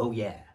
Oh yeah.